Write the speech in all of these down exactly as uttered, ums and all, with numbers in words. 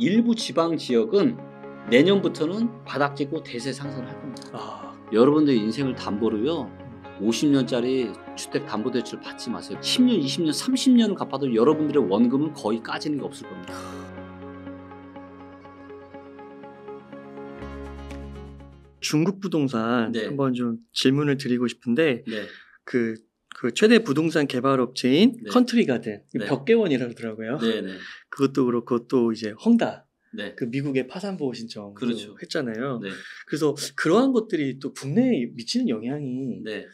일부 지방 지역은 내년부터는 바닥 찍고 대세 상승을 할 겁니다. 아. 여러분들 인생을 담보로요. 오십 년짜리 주택 담보 대출 받지 마세요. 십 년, 이십 년, 삼십 년을 갚아도 여러분들의 원금은 거의 까지는 게 없을 겁니다. 중국 부동산 네. 한번 좀 질문을 드리고 싶은데 네. 그, 그 최대 부동산 개발 업체인 네. 컨트리 가든 네. 벽계원이라고 하더라고요. 네, 네. 그것도 그렇고 또 이제 헝다 네. 그 미국의 파산보호 신청도 그렇죠. 했잖아요. 네. 그래서 그러한 것들이 또 국내에 미치는 영향이 네.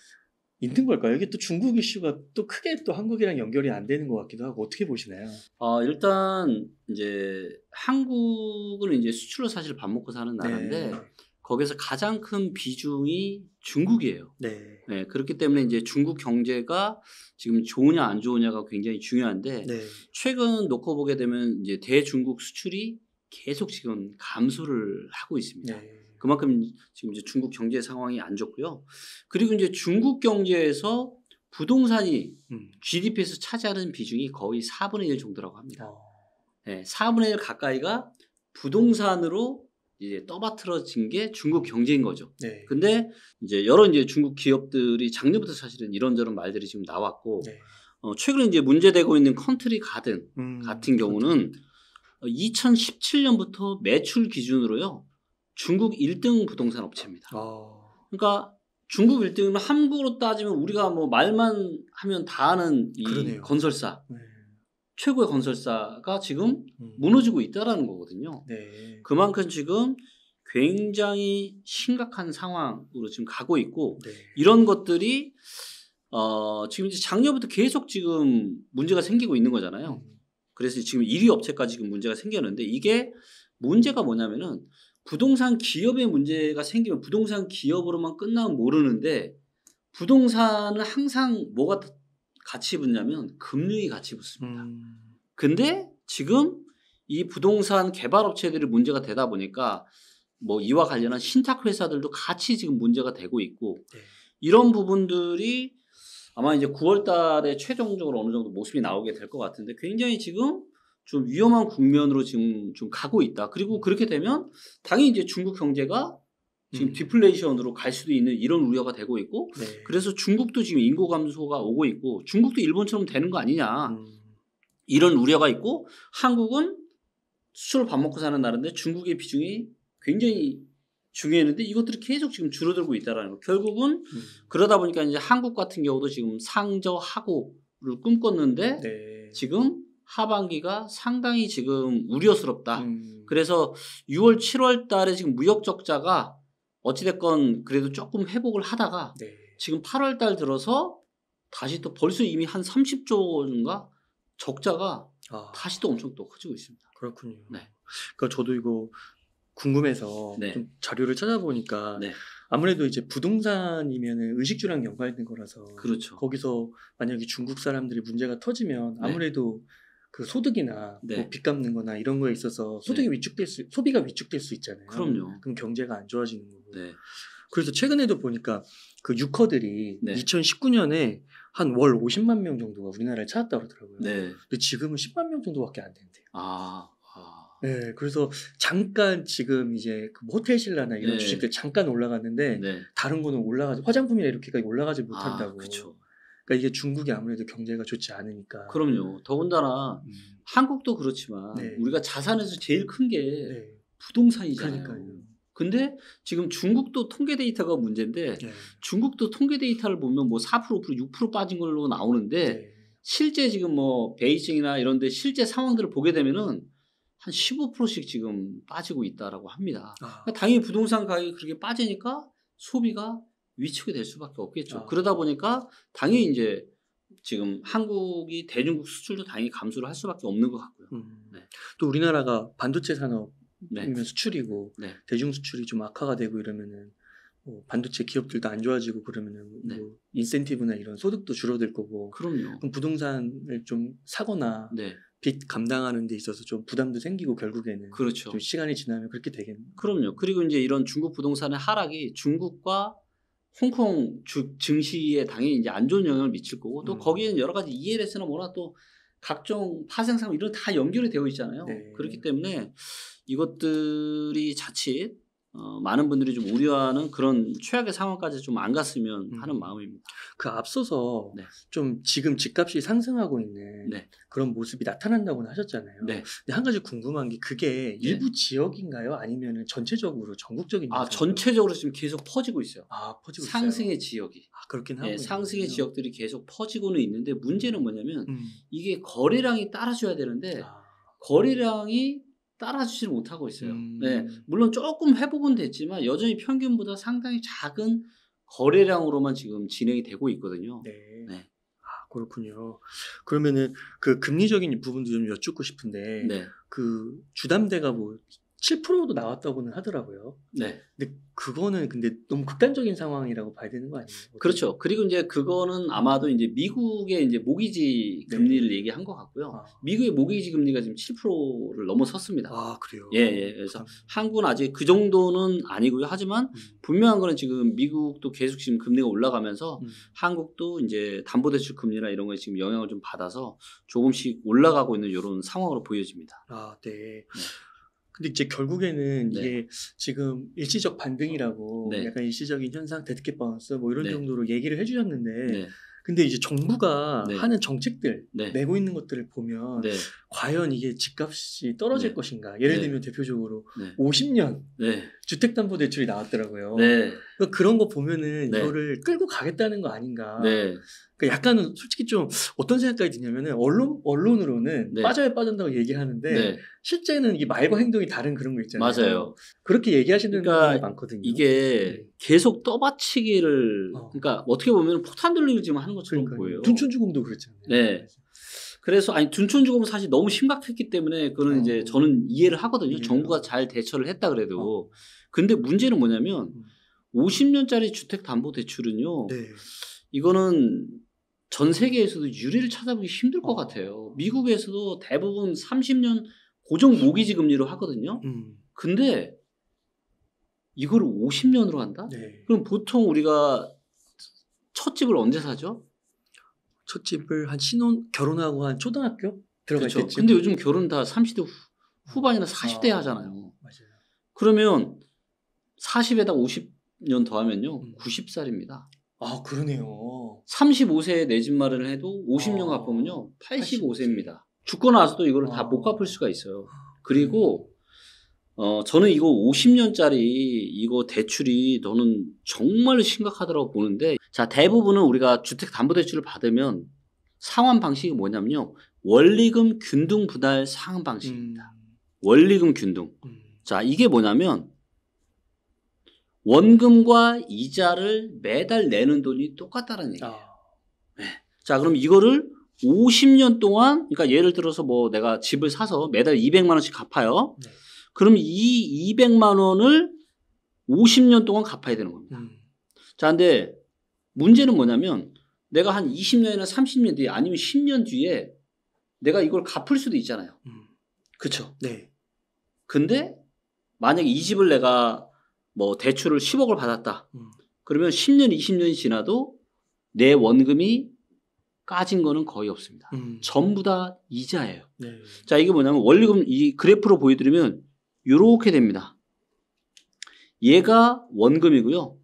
있는 걸까요? 이게 또 중국 이슈가 또 크게 또 한국이랑 연결이 안 되는 것 같기도 하고 어떻게 보시나요? 아, 일단 이제 한국은 이제 수출로 사실 밥 먹고 사는 나라인데 네. 거기서 가장 큰 비중이 중국이에요. 네. 네. 그렇기 때문에 이제 중국 경제가 지금 좋으냐 안 좋으냐가 굉장히 중요한데 네. 최근 놓고 보게 되면 이제 대중국 수출이 계속 지금 감소를 하고 있습니다. 네. 그만큼 지금 이제 중국 경제 상황이 안 좋고요. 그리고 이제 중국 경제에서 부동산이 음. 지디피에서 차지하는 비중이 거의 사분의 일 정도라고 합니다. 어. 네, 사분의 일 가까이가 부동산으로 이제 떠받들어진 게 중국 경제인 거죠. 네. 근데 이제 여러 이제 중국 기업들이 작년부터 사실은 이런저런 말들이 지금 나왔고 네. 어, 최근에 이제 문제되고 있는 컨트리 가든 음, 같은 경우는 컨트리. 이천십칠 년부터 매출 기준으로요. 중국 일 등 부동산 업체입니다. 어. 그러니까 중국 일 등이면 한국으로 따지면 우리가 뭐 말만 하면 다 아는 이 그러네요. 건설사. 네. 최고의 건설사가 지금 음. 무너지고 있다라는 거거든요. 네. 그만큼 지금 굉장히 심각한 상황으로 지금 가고 있고 네. 이런 것들이 어 지금 이제 작년부터 계속 지금 문제가 생기고 있는 거잖아요. 음. 그래서 지금 일 위 업체까지 지금 문제가 생겼는데 이게 문제가 뭐냐면은 부동산 기업의 문제가 생기면 부동산 기업으로만 끝나면 모르는데 부동산은 항상 뭐가 같이 붙냐면 금융이 같이 붙습니다. 음. 근데 지금 이 부동산 개발 업체들이 문제가 되다 보니까 뭐 이와 관련한 신탁 회사들도 같이 지금 문제가 되고 있고 네. 이런 부분들이 아마 이제 구월 달에 최종적으로 어느 정도 모습이 나오게 될 것 같은데 굉장히 지금 좀 위험한 국면으로 지금 좀 가고 있다. 그리고 그렇게 되면 당연히 이제 중국 경제가 지금 음. 디플레이션으로 갈 수도 있는 이런 우려가 되고 있고 네. 그래서 중국도 지금 인구 감소가 오고 있고 중국도 일본처럼 되는 거 아니냐 음. 이런 우려가 있고 한국은 수출을 밥 먹고 사는 나라인데 중국의 비중이 굉장히 중요했는데 이것들이 계속 지금 줄어들고 있다라는 거. 결국은 음. 그러다 보니까 이제 한국 같은 경우도 지금 상저하고를 꿈꿨는데 네. 지금 하반기가 상당히 지금 우려스럽다. 음. 그래서 유월, 칠월 달에 지금 무역 적자가 어찌됐건 그래도 조금 회복을 하다가 네. 지금 팔월 달 들어서 다시 또 벌써 이미 한 삼십조 원인가 적자가 아. 다시 또 엄청 또 커지고 있습니다. 그렇군요. 네. 그러니까 저도 이거 궁금해서 네. 좀 자료를 찾아보니까 네. 아무래도 이제 부동산이면은 의식주랑 연관된 거라서 그렇죠. 거기서 만약에 중국 사람들이 문제가 터지면 아무래도 네. 그 소득이나 네. 뭐 빚 갚는 거나 이런 거에 있어서 소득이 네. 위축될 수, 소비가 위축될 수 있잖아요. 그럼요. 그럼 경제가 안 좋아지는 거고. 네. 그래서 최근에도 보니까 그 유커들이 네. 이천십구 년에 한 월 오십만 명 정도가 우리나라를 찾았다고 그러더라고요. 네. 근데 지금은 십만 명 정도밖에 안 된대요. 아. 네, 그래서 잠깐 지금 이제 그 호텔 신라나 이런 네. 주식들 잠깐 올라갔는데 네. 다른 거는 올라가지 화장품이나 이렇게까지 올라가지 못한다고. 아, 그렇죠. 그러니까 이게 중국이 아무래도 경제가 좋지 않으니까. 그럼요. 더군다나 음. 한국도 그렇지만 네. 우리가 자산에서 제일 큰 게 네. 부동산이잖아요. 그러니까요. 근데 지금 중국도 통계 데이터가 문제인데 네. 중국도 통계 데이터를 보면 뭐 사 퍼센트, 오 퍼센트, 육 퍼센트 빠진 걸로 나오는데 네. 실제 지금 뭐 베이징이나 이런 데 실제 상황들을 보게 되면은 한 십오 퍼센트씩 지금 빠지고 있다라고 합니다. 아. 그러니까 당연히 부동산 가격이 그렇게 빠지니까 소비가 위축이 될 수밖에 없겠죠. 아. 그러다 보니까 당연히 이제 지금 한국이 대중국 수출도 당연히 감소를 할 수밖에 없는 것 같고요. 음. 네. 또 우리나라가 반도체 산업이면 네. 수출이고 네. 대중 수출이 좀 악화가 되고 이러면은 뭐 반도체 기업들도 안 좋아지고 그러면은 네. 뭐 인센티브나 이런 소득도 줄어들 거고. 그럼요. 그럼 부동산을 좀 사거나. 네. 빚 감당하는 데 있어서 좀 부담도 생기고 결국에는 그렇죠. 좀 시간이 지나면 그렇게 되겠네요. 그럼요. 그리고 이제 이런 중국 부동산의 하락이 중국과 홍콩 주, 증시에 당연히 이제 안 좋은 영향을 미칠 거고 또 음. 거기에는 여러 가지 이엘에스나 뭐나 또 각종 파생상품 이런 다 연결이 되어 있잖아요. 네. 그렇기 때문에 이것들이 자칫 어, 많은 분들이 좀 우려하는 그런 최악의 상황까지 좀 안 갔으면 음. 하는 마음입니다. 그 앞서서 네. 좀 지금 집값이 상승하고 있는 네. 그런 모습이 나타난다고는 하셨잖아요. 네. 근데 한 가지 궁금한 게 그게 네. 일부 지역인가요? 아니면 전체적으로 전국적인? 아, 전체적으로 지금 계속 퍼지고 있어요. 아, 퍼지고 있어요. 상승의 지역이. 아, 그렇긴 하고. 네, 상승의 지역들이 계속 퍼지고는 있는데 문제는 뭐냐면 음. 이게 거래량이 따라줘야 되는데 아. 거래량이 따라주지를 못하고 있어요. 음. 네, 물론 조금 회복은 됐지만 여전히 평균보다 상당히 작은 거래량으로만 지금 진행이 되고 있거든요. 네. 네. 아, 그렇군요. 그러면은 그 금리적인 부분도 좀 여쭙고 싶은데 네. 그 주담대가 뭐 칠 퍼센트도 나왔다고는 하더라고요. 네. 근데 그거는 근데 너무 극단적인 상황이라고 봐야 되는 거 아니에요? 그렇죠. 그리고 이제 그거는 아마도 이제 미국의 이제 모기지 금리를 네. 얘기한 것 같고요. 아. 미국의 모기지 금리가 지금 칠 퍼센트를 넘어섰습니다. 아, 그래요? 예, 예. 그래서 아. 한국은 아직 그 정도는 아니고요. 하지만 음. 분명한 거는 지금 미국도 계속 지금 금리가 올라가면서 음. 한국도 이제 담보대출 금리나 이런 거에 지금 영향을 좀 받아서 조금씩 올라가고 있는 이런 상황으로 보여집니다. 아, 네. 네. 근데 이제 결국에는 네. 이게 지금 일시적 반등이라고 네. 약간 일시적인 현상, 데드캣 바운스 뭐 이런 네. 정도로 얘기를 해주셨는데 네. 근데 이제 정부가 네. 하는 정책들 네. 내고 있는 것들을 보면 네. 과연 이게 집값이 떨어질 네. 것인가? 예를 네. 들면 대표적으로 네. 오십 년 네. 주택담보대출이 나왔더라고요. 네. 그러니까 그런 거 보면은 네. 이거를 끌고 가겠다는 거 아닌가? 네. 그러니까 약간은 솔직히 좀 어떤 생각까지 드냐면은 언론 언론으로는 네. 빠져야 빠진다고 얘기하는데 네. 실제는 이 말과 행동이 다른 그런 거 있잖아요. 맞아요. 그렇게 얘기하시는 그러니까 분이 많거든요. 이게 네. 계속 떠받치기를 어. 그러니까 어떻게 보면 포탄 돌리기를 지금 하는 것처럼 그러니까요. 보여요. 둔촌주금도 그렇잖아요. 네. 그래서 아니 둔촌주금은 사실 너무 심각했기 때문에 그거는 어. 이제 저는 이해를 하거든요. 네. 정부가 잘 대처를 했다 그래도. 어. 근데 문제는 뭐냐면 오십 년짜리 주택담보대출은요. 네. 이거는 전 세계에서도 유례를 찾아보기 힘들 것 어. 같아요. 미국에서도 대부분 삼십 년 고정 모기지 금리로 하거든요. 음. 근데 이걸 오십 년으로 한다? 네. 그럼 보통 우리가 첫 집을 언제 사죠? 첫 집을 한 신혼, 결혼하고 한 초등학교? 들어갈 그렇죠. 때쯤. 근데 요즘 결혼 다 삼십 대 후반이나 사십 대에 아. 하잖아요. 맞아요. 그러면 사십에다 오십 년 더하면요. 음. 구십 살입니다. 아, 그러네요. 삼십오 세에 내 집 마련을 해도 오십 년 아, 갚으면요. 팔십오 세입니다. 죽고 나서도 이걸 아. 다 못 갚을 수가 있어요. 그리고 어, 저는 이거 오십 년짜리 이거 대출이 너는 정말 심각하더라고 보는데 자, 대부분은 우리가 주택담보대출을 받으면 상환 방식이 뭐냐면요. 원리금 균등 분할 상환 방식입니다. 음. 원리금 균등. 음. 자, 이게 뭐냐면 원금과 이자를 매달 내는 돈이 똑같다는 얘기예요. 아. 네. 자, 그럼 이거를 오십 년 동안, 그러니까 예를 들어서 뭐 내가 집을 사서 매달 이백만 원씩 갚아요. 네. 그럼 이 이백만 원을 오십 년 동안 갚아야 되는 겁니다. 음. 자, 근데 문제는 뭐냐면 내가 한 이십 년이나 삼십 년 뒤에 아니면 십 년 뒤에 내가 이걸 갚을 수도 있잖아요. 음. 그쵸? 네. 근데 만약에 이 집을 내가 뭐 대출을 십억을 받았다. 음. 그러면 십 년, 이십 년이 지나도 내 원금이 까진 거는 거의 없습니다. 음. 전부 다 이자예요. 네. 자, 이게 뭐냐면 원리금 이 그래프로 보여드리면 이렇게 됩니다. 얘가 원금이고요.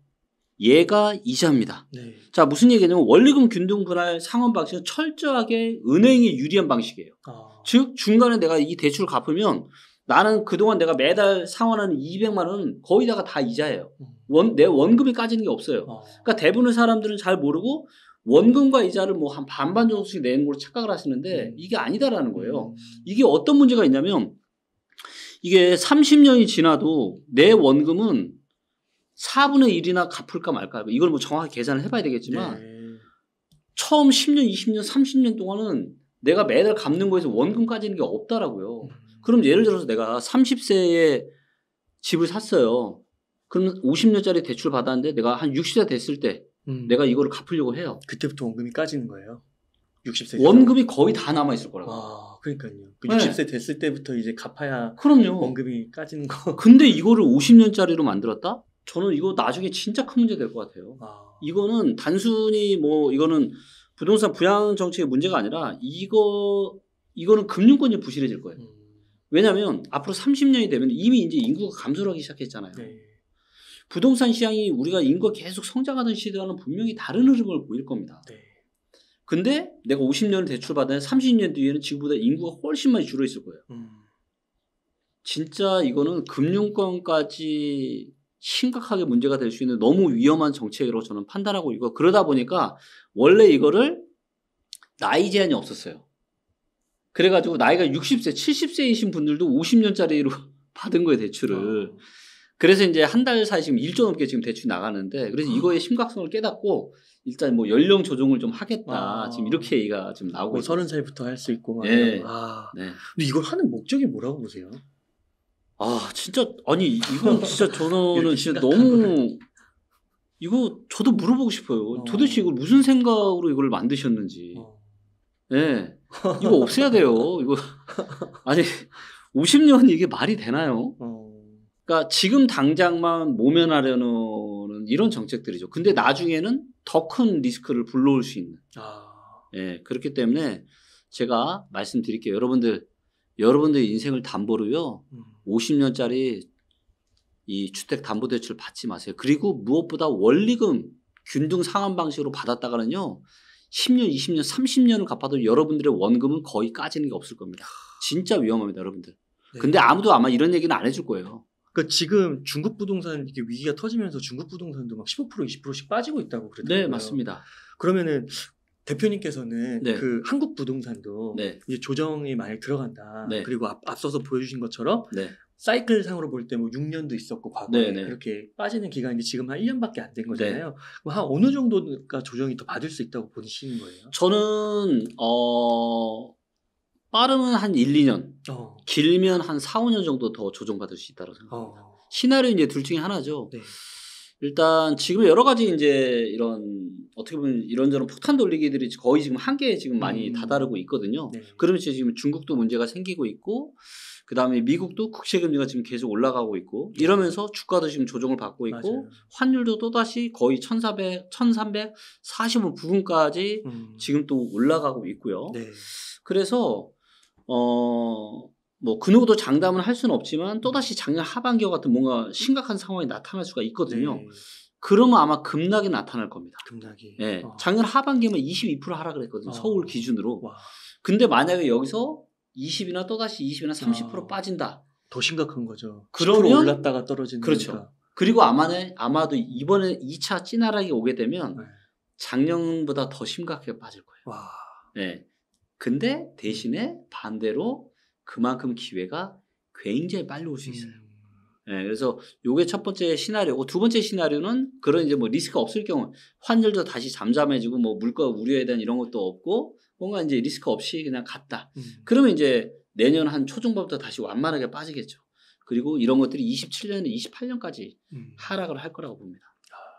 얘가 이자입니다. 네. 자, 무슨 얘기냐면 원리금 균등 분할 상환 방식은 철저하게 은행에 유리한 방식이에요. 아. 즉 중간에 내가 이 대출을 갚으면 나는 그동안 내가 매달 상환하는 이백만 원은 거의 다가 다 이자예요. 원, 내 원금이 까지는 게 없어요. 그러니까 대부분의 사람들은 잘 모르고 원금과 이자를 뭐 한 반반 정도씩 내는 걸로 착각을 하시는데 이게 아니다라는 거예요. 이게 어떤 문제가 있냐면 이게 삼십 년이 지나도 내 원금은 사분의 일이나 갚을까 말까. 이걸 뭐 정확히 계산을 해봐야 되겠지만 네. 처음 십 년, 이십 년, 삼십 년 동안은 내가 매달 갚는 거에서 원금 까지는 게 없다라고요. 그럼 예를 들어서 내가 삼십 세에 집을 샀어요. 그럼 오십 년짜리 대출 받았는데 내가 한 육십 세 됐을 때 음. 내가 이거를 갚으려고 해요. 그때부터 원금이 까지는 거예요? 육십 세 원금이 거의 다 남아있을 거라고. 아, 그러니까요. 그 네. 육십 세 됐을 때부터 이제 갚아야 그럼요. 원금이 까지는 거. 근데 이거를 오십 년짜리로 만들었다? 저는 이거 나중에 진짜 큰 문제 될 것 같아요. 아. 이거는 단순히 뭐 이거는 부동산 부양 정책의 문제가 아니라 이거 이거는 금융권이 부실해질 거예요. 음. 왜냐하면 앞으로 삼십 년이 되면 이미 이제 인구가 감소를 하기 시작했잖아요. 네. 부동산 시장이 우리가 인구가 계속 성장하던 시대와는 분명히 다른 흐름을 보일 겁니다. 네. 근데 내가 오십 년을 대출받아야 삼십 년 뒤에는 지금보다 인구가 훨씬 많이 줄어 있을 거예요. 음. 진짜 이거는 금융권까지 심각하게 문제가 될 수 있는 너무 위험한 정책이라고 저는 판단하고 있고, 그러다 보니까 원래 이거를 나이 제한이 없었어요. 그래가지고 나이가 육십 세, 칠십 세이신 분들도 오십 년짜리로 받은 거예요, 대출을. 어. 그래서 이제 한 달 사이 지금 일조 넘게 지금 대출이 나가는데, 그래서 이거의 심각성을 깨닫고 일단 뭐 연령 조정을 좀 하겠다. 아. 지금 이렇게 얘기가 지금 나오고 있어요. 서른 살부터 할 수 있고. 네. 아. 네. 근데 이걸 하는 목적이 뭐라고 보세요? 아 진짜 아니 이건 진짜 저는 진짜 너무 이거 저도 물어보고 싶어요. 어. 도대체 이걸 무슨 생각으로 이걸 만드셨는지. 어. 네. 이거 없애야 돼요. 이거 아니 오십 년 이게 말이 되나요? 어. 그러니까 지금 당장만 모면하려는 이런 정책들이죠. 근데 나중에는 더 큰 리스크를 불러올 수 있는. 아. 네, 그렇기 때문에 제가 말씀드릴게요. 여러분들 여러분들의 인생을 담보로요. 음. 오십 년짜리 이 주택담보대출 받지 마세요. 그리고 무엇보다 원리금 균등 상환 방식으로 받았다가는요. 십 년, 이십 년, 삼십 년을 갚아도 여러분들의 원금은 거의 까지는 게 없을 겁니다. 진짜 위험합니다, 여러분들. 네. 근데 아무도 아마 이런 얘기는 안 해줄 거예요. 그러니까 지금 중국 부동산 이렇게 위기가 터지면서 중국 부동산도 막 십오 퍼센트, 이십 퍼센트씩 빠지고 있다고 그랬더라고요. 네, 맞습니다. 그러면은 대표님께서는 네. 그 한국 부동산도 네. 이제 조정이 많이 들어간다. 네. 그리고 앞, 앞서서 보여주신 것처럼 네. 사이클 상으로 볼 때 뭐 육 년도 있었고 과거에 네네. 그렇게 빠지는 기간이 지금 한 일 년밖에 안 된 거잖아요. 네. 한 어느 정도가 조정이 더 받을 수 있다고 보시는 거예요? 저는 어 빠르면 한 일, 이 년, 어. 길면 한 사, 오 년 정도 더 조정받을 수 있다고 생각합니다. 어. 시나리오 이제 둘 중에 하나죠. 네. 일단 지금 여러 가지 이제 이런 어떻게 보면 이런저런 폭탄 돌리기들이 거의 지금 한계에 지금 많이 음. 다다르고 있거든요. 네. 그러면서 지금 중국도 문제가 생기고 있고, 그 다음에 미국도 국채금리가 지금 계속 올라가고 있고, 이러면서 주가도 지금 조정을 받고 있고, 맞아요. 환율도 또다시 거의 천사백, 천삼백사십오 부근까지 음. 지금 또 올라가고 있고요. 네. 그래서 어. 뭐 그 누구도 장담은 할 수는 없지만 또다시 작년 하반기와 같은 뭔가 심각한 상황이 나타날 수가 있거든요. 네. 그러면 아마 급락이 나타날 겁니다. 급락이. 네. 어. 작년 하반기에만 이십이 퍼센트 하락을 했거든요. 어. 서울 기준으로. 와. 근데 만약에 여기서 이십이나 또다시 이십이나 삼십 퍼센트 어. 빠진다. 더 심각한 거죠. 그러면 올랐다가 떨어지는. 그렇죠. 거니까. 그리고 아마는 아마도 이번에 이 차 찐하락이 오게 되면 네. 작년보다 더 심각하게 빠질 거예요. 와. 네. 근데 대신에 반대로 그만큼 기회가 굉장히 빨리 올 수 있어요. 음. 네, 그래서 요게 첫 번째 시나리오고, 두 번째 시나리오는 그런 이제 뭐 리스크가 없을 경우, 환율도 다시 잠잠해지고 뭐 물가 우려에 대한 이런 것도 없고 뭔가 이제 리스크 없이 그냥 갔다. 음. 그러면 이제 내년 한 초중반부터 다시 완만하게 빠지겠죠. 그리고 이런 것들이 이십칠 년에서 이십팔 년까지 음. 하락을 할 거라고 봅니다.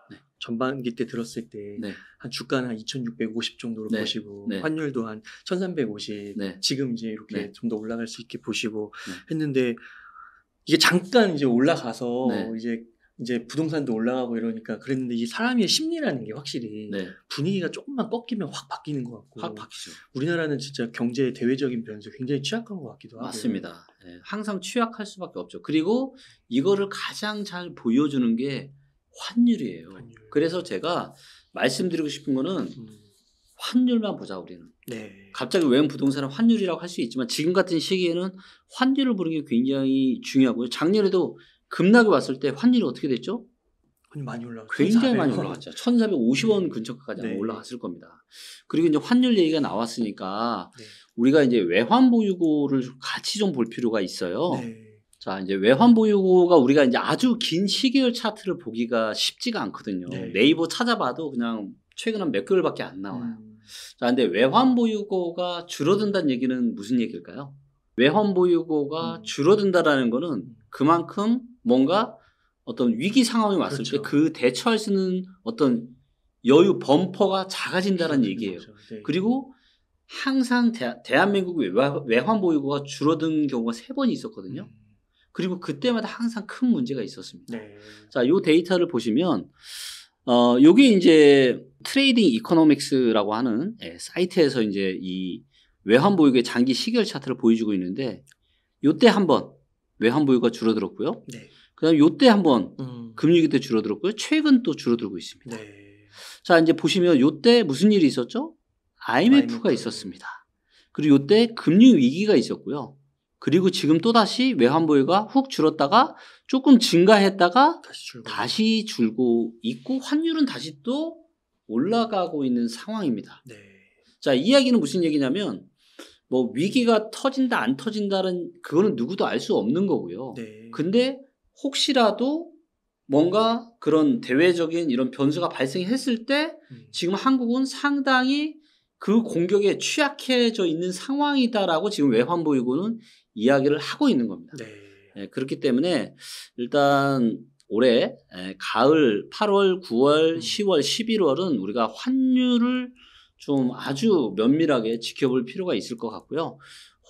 네. 전반기 때 들었을 때 네. 한 주가는 한 이천육백오십 정도로 네. 보시고 네. 환율도 한 천삼백오십 네. 지금 이제 이렇게 네. 좀 더 올라갈 수 있게 보시고 네. 했는데, 이게 잠깐 이제 올라가서 네. 이제 이제 부동산도 올라가고 이러니까 그랬는데, 이 사람의 심리라는 게 확실히 네. 분위기가 조금만 꺾이면 확 바뀌는 것 같고, 확 바뀌죠. 우리나라는 진짜 경제의 대외적인 변수 굉장히 취약한 것 같기도 하고. 맞습니다. 네. 항상 취약할 수밖에 없죠. 그리고 이거를 가장 잘 보여주는 게 환율이에요. 환율. 그래서 제가 말씀드리고 싶은 거는 음. 환율만 보자, 우리는. 네. 갑자기 외국 부동산은 환율이라고 할 수 있지만 지금 같은 시기에는 환율을 보는 게 굉장히 중요하고요. 작년에도 급락이 왔을 때 환율이 어떻게 됐죠? 많이 올라갔죠. 굉장히 천사백. 많이 올라갔죠. 천사백오십 원 네. 근처까지 네. 올라갔을 겁니다. 그리고 이제 환율 얘기가 나왔으니까 네. 우리가 이제 외환보유고를 같이 좀 볼 필요가 있어요. 네. 자, 이제 외환보유고가 우리가 이제 아주 긴 시계열 차트를 보기가 쉽지가 않거든요. 네. 네이버 찾아봐도 그냥 최근 한 몇 개월밖에 안 나와요. 음. 자, 근데 외환보유고가 줄어든다는 얘기는 무슨 얘기일까요? 외환보유고가 음. 줄어든다라는 거는 그만큼 뭔가 어떤 위기 상황이 왔을 그렇죠. 때 그 대처할 수 있는 어떤 여유 범퍼가 작아진다는 얘기예요. 네. 그리고 항상 대, 대한민국의 외환보유고가 줄어든 경우가 세 번 있었거든요. 음. 그리고 그때마다 항상 큰 문제가 있었습니다. 네. 자, 요 데이터를 보시면, 어, 요게 이제 트레이딩 이코노믹스라고 하는 예, 사이트에서 이제 이 외환보유고의 장기 시계열 차트를 보여주고 있는데 요때 한번 외환보유고가 줄어들었고요. 네. 그다음에 요때 한번 음. 금융위기 때 줄어들었고요. 최근 또 줄어들고 있습니다. 네. 자 이제 보시면 요때 무슨 일이 있었죠? 아이엠에프가 아이엠에프. 있었습니다. 그리고 요때 금융위기가 있었고요. 그리고 지금 또다시 외환보유가 훅 줄었다가 조금 증가했다가 다시 줄고, 다시 줄고 있고 환율은 다시 또 올라가고 있는 상황입니다. 네. 자, 이 이야기는 무슨 얘기냐면 뭐 위기가 터진다 안 터진다는 그거는 누구도 알 수 없는 거고요. 네. 근데 혹시라도 뭔가 그런 대외적인 이런 변수가 발생했을 때 음. 지금 한국은 상당히 그 공격에 취약해져 있는 상황이다라고 지금 외환보유고는 이야기를 하고 있는 겁니다. 네. 네, 그렇기 때문에 일단 올해 에, 가을 팔월, 구월, 음. 시월, 십일월은 우리가 환율을 좀 아주 면밀하게 지켜볼 필요가 있을 것 같고요.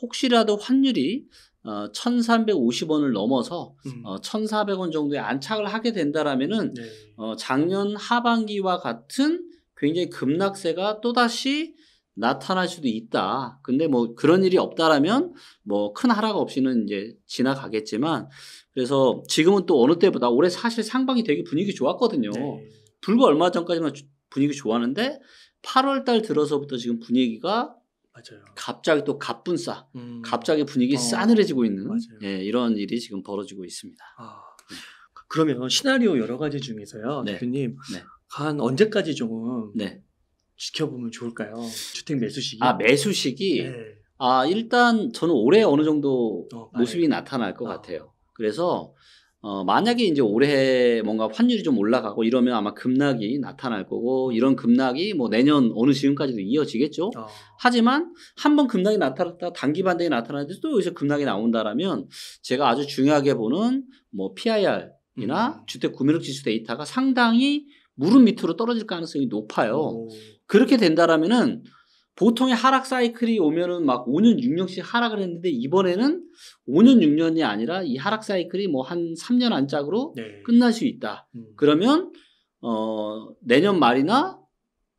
혹시라도 환율이 어, 천삼백오십 원을 넘어서 음. 어, 천사백 원 정도에 안착을 하게 된다라면은 네. 어, 작년 하반기와 같은 굉장히 급락세가 또다시 나타날 수도 있다. 근데 뭐 그런 일이 없다라면 뭐 큰 하락 없이는 이제 지나가겠지만 그래서 지금은 또 어느 때보다 올해 사실 상반기 되게 분위기 좋았거든요. 네. 불과 얼마 전까지만 분위기 좋았는데 팔월 달 들어서부터 지금 분위기가 맞아요. 갑자기 또 갑분싸, 음. 갑자기 분위기 어. 싸늘해지고 있는 예, 이런 일이 지금 벌어지고 있습니다. 아. 그러면 시나리오 여러 가지 중에서요, 네. 대표님. 네. 한 언제까지 좀 네. 지켜보면 좋을까요? 주택 매수 시기. 아 매수 시기. 네. 아 일단 저는 올해 어느 정도 어, 모습이 나타날 것 어. 같아요. 그래서 어, 만약에 이제 올해 뭔가 환율이 좀 올라가고 이러면 아마 급락이 나타날 거고 이런 급락이 뭐 내년 어느 시점까지도 이어지겠죠. 어. 하지만 한번 급락이 나타났다 단기 반등이 나타나는데 또 여기서 급락이 나온다라면 제가 아주 중요하게 보는 뭐 피아이알이나 음. 주택 구매력 지수 데이터가 상당히 무릎 밑으로 떨어질 가능성이 높아요. 오. 그렇게 된다라면은 보통의 하락 사이클이 오면은 막 오 년, 육 년씩 하락을 했는데 이번에는 오 년, 육 년이 아니라 이 하락 사이클이 뭐 한 삼 년 안짝으로 네. 끝날 수 있다. 음. 그러면 어, 내년 말이나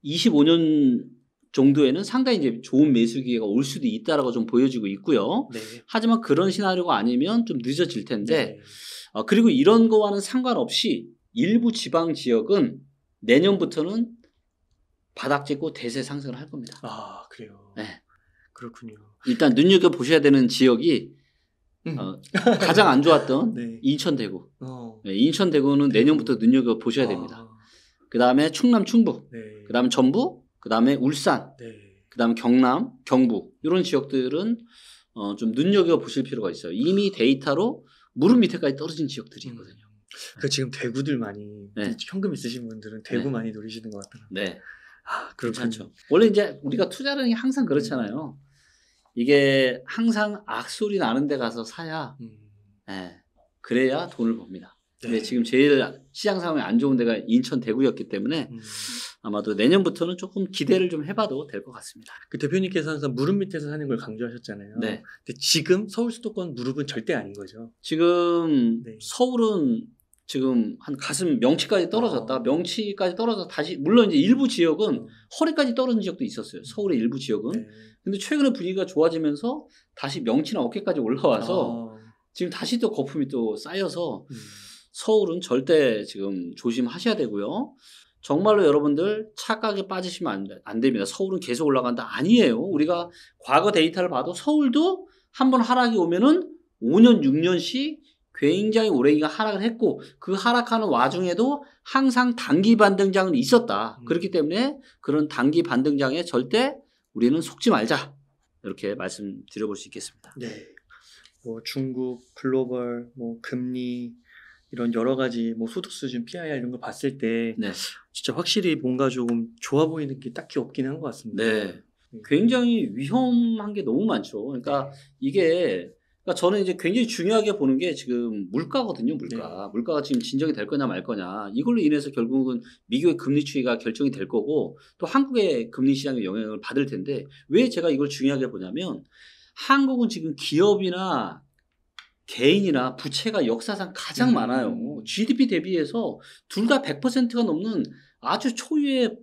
이십오 년 정도에는 상당히 이제 좋은 매수 기회가 올 수도 있다라고 좀 보여지고 있고요. 네. 하지만 그런 시나리오가 아니면 좀 늦어질 텐데 네. 어, 그리고 이런 거와는 상관없이 일부 지방 지역은 내년부터는 바닥 찍고 대세 상승을 할 겁니다. 아, 그래요? 네. 그렇군요. 일단 눈여겨보셔야 되는 지역이 음. 어, 가장 안 좋았던 네. 인천, 대구. 어. 네, 인천, 대구는 대구. 내년부터 눈여겨보셔야 아. 됩니다. 그 다음에 충남, 충북. 네. 그 다음에 전북. 그 다음에 울산. 네. 그 다음에 경남, 경북. 이런 지역들은 어, 좀 눈여겨보실 필요가 있어요. 이미 데이터로 무릎 밑에까지 떨어진 지역들이 있거든요. 그 지금 대구들 많이 네. 현금 있으신 분들은 대구 네. 많이 노리시는 것 같더라고요. 네, 아, 그렇죠. 원래 이제 우리가 투자라는 게 항상 그렇잖아요. 이게 항상 악소리 나는 데 가서 사야, 음. 네. 그래야 돈을 법니다. 네. 근데 지금 제일 시장 상황이 안 좋은 데가 인천 대구였기 때문에 음. 아마도 내년부터는 조금 기대를 좀 해봐도 될 것 같습니다. 그 대표님께서 항상 무릎 밑에서 사는 걸 강조하셨잖아요. 네. 근데 지금 서울 수도권 무릎은 절대 아닌 거죠. 지금 네. 서울은 지금 한 가슴 명치까지 떨어졌다. 어. 명치까지 떨어져 다시 물론 이제 일부 지역은 어. 허리까지 떨어진 지역도 있었어요. 서울의 일부 지역은. 네. 근데 최근에 분위기가 좋아지면서 다시 명치나 어깨까지 올라와서 어. 지금 다시 또 거품이 또 쌓여서 음. 서울은 절대 지금 조심하셔야 되고요. 정말로 여러분들 착각에 빠지시면 안, 안 됩니다. 서울은 계속 올라간다. 아니에요. 우리가 과거 데이터를 봐도 서울도 한번 하락이 오면은 오 년, 육 년씩 굉장히 오래기간 하락을 했고 그 하락하는 와중에도 항상 단기 반등장은 있었다. 음. 그렇기 때문에 그런 단기 반등장에 절대 우리는 속지 말자. 이렇게 말씀드려볼 수 있겠습니다. 네, 뭐 중국, 글로벌, 뭐 금리 이런 여러 가지 뭐 소득 수준, 피아이알 이런 걸 봤을 때 네. 진짜 확실히 뭔가 조금 좋아 보이는 게 딱히 없긴 한 것 같습니다. 네, 굉장히 위험한 게 너무 많죠. 그러니까 네. 이게 그러니까 저는 이제 굉장히 중요하게 보는 게 지금 물가거든요, 물가. 네. 물가가 지금 진정이 될 거냐 말 거냐. 이걸로 인해서 결국은 미국의 금리 추이가 결정이 될 거고 또 한국의 금리 시장에 영향을 받을 텐데 왜 제가 이걸 중요하게 보냐면 한국은 지금 기업이나 개인이나 부채가 역사상 가장 음. 많아요. 지디피 대비해서 둘 다 백 퍼센트가 넘는 아주 초유의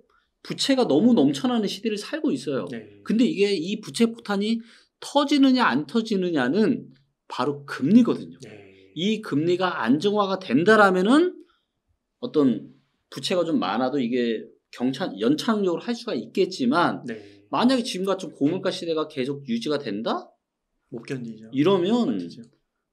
부채가 너무 넘쳐나는 시대를 살고 있어요. 네. 근데 이게 이 부채 폭탄이 터지느냐 안 터지느냐는 바로 금리거든요. 네. 이 금리가 안정화가 된다라면은 어떤 부채가 좀 많아도 이게 경찬 연착륙을 할 수가 있겠지만 네. 만약에 지금 같은 고물가 시대가 계속 유지가 된다? 못 견디죠. 이러면 못, 견디죠.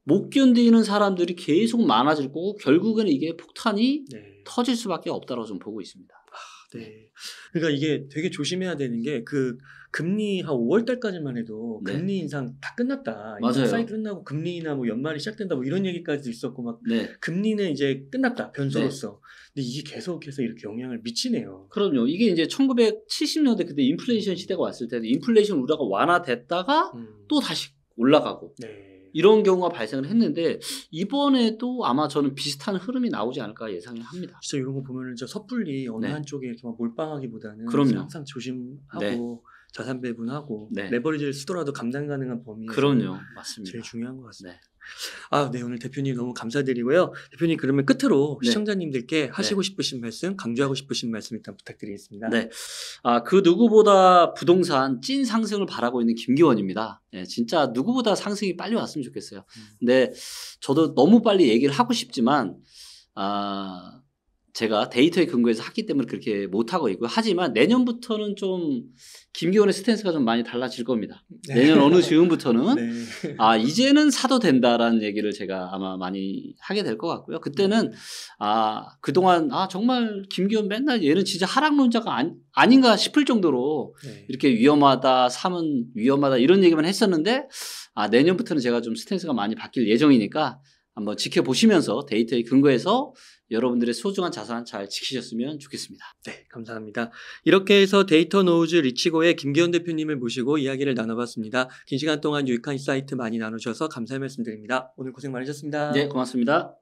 못 견디는 사람들이 계속 많아질 거고 결국에는 이게 폭탄이 네. 터질 수밖에 없다라고 좀 보고 있습니다. 아, 네. 그러니까 이게 되게 조심해야 되는 게 그 금리 한 오월 달까지만 해도 네. 금리 인상 다 끝났다. 맞아요. 사이 끝나고 금리나 뭐 연말이 시작된다 뭐 이런 얘기까지도 있었고 막 네. 금리는 이제 끝났다 변수로서. 네. 근데 이게 계속해서 이렇게 영향을 미치네요. 그럼요. 이게 이제 천구백칠십 년대 그때 인플레이션 시대가 왔을 때도 인플레이션 우려가 완화됐다가 음. 또 다시 올라가고. 네. 이런 경우가 발생을 했는데 이번에도 아마 저는 비슷한 흐름이 나오지 않을까 예상을 합니다. 진짜 이런 거 보면은 저 섣불리 어느 네. 한쪽에 이렇게 막 몰빵하기보다는 그럼요. 항상 조심하고 네. 자산 배분하고 네. 레버리지를 쓰더라도 감당 가능한 범위에서 그럼요. 맞습니다. 제일 중요한 것 같습니다. 네. 아, 네, 오늘 대표님 너무 감사드리고요. 대표님 그러면 끝으로 네. 시청자님들께 하시고 네. 싶으신 말씀, 강조하고 싶으신 말씀 일단 부탁드리겠습니다. 네, 아, 그 누구보다 부동산 찐 상승을 바라고 있는 김기원입니다. 네, 진짜 누구보다 상승이 빨리 왔으면 좋겠어요. 근데 저도 너무 빨리 얘기를 하고 싶지만 아, 제가 데이터에 근거해서 했기 때문에 그렇게 못하고 있고요. 하지만 내년부터는 좀 김기원의 스탠스가 좀 많이 달라질 겁니다. 내년 어느 즈음부터는 네. 아 이제는 사도 된다라는 얘기를 제가 아마 많이 하게 될 것 같고요. 그때는 아 그동안 아 정말 김기원 맨날 얘는 진짜 하락론자가 아니, 아닌가 싶을 정도로 네. 이렇게 위험하다, 사면 위험하다 이런 얘기만 했었는데 아 내년부터는 제가 좀 스탠스가 많이 바뀔 예정이니까 한번 지켜보시면서 데이터에 근거해서 여러분들의 소중한 자산 잘 지키셨으면 좋겠습니다. 네, 감사합니다. 이렇게 해서 데이터 노우즈 리치고의 김기원 대표님을 모시고 이야기를 나눠봤습니다. 긴 시간 동안 유익한 인사이트 많이 나누셔서 감사의 말씀드립니다. 오늘 고생 많으셨습니다. 네, 고맙습니다.